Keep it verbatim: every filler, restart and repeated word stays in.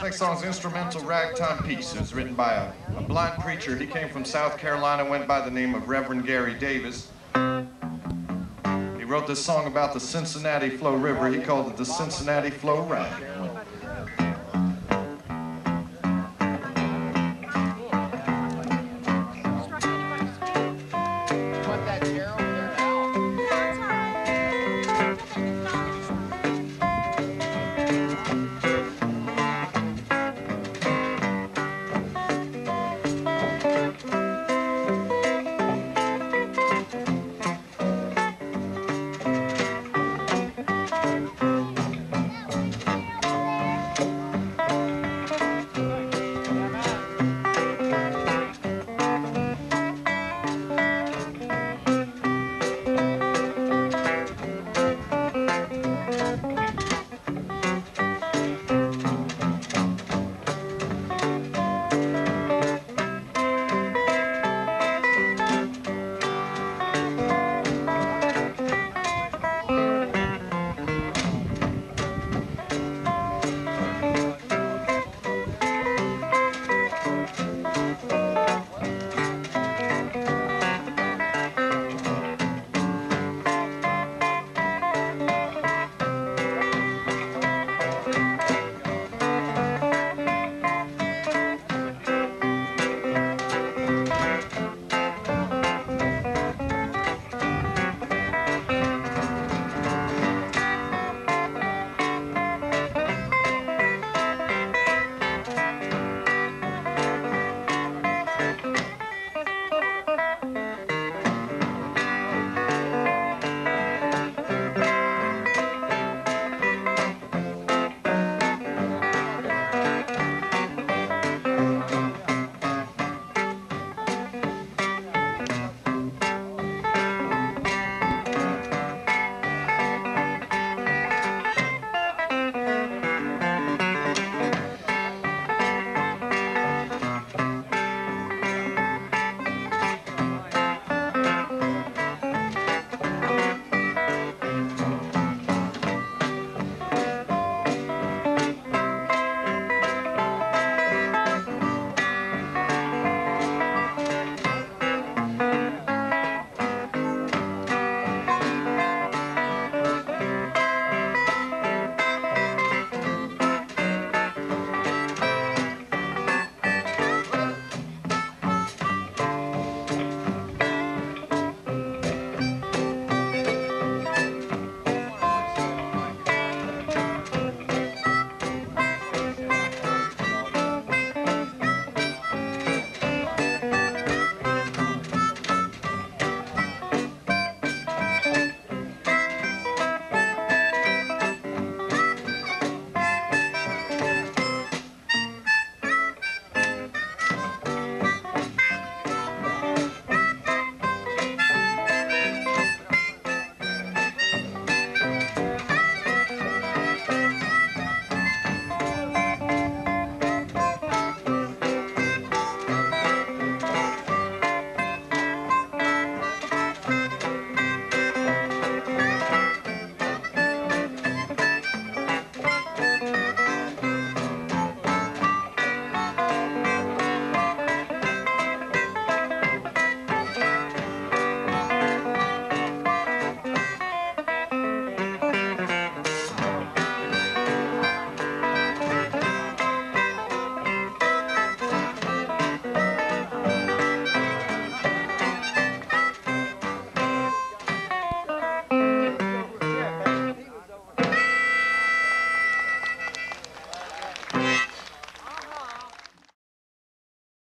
This next song's instrumental ragtime piece. It was written by a, a blind preacher. He came from South Carolina, went by the name of Reverend Gary Davis. He wrote this song about the Cincinnati Flow River. He called it the Cincinnati Flow Rag.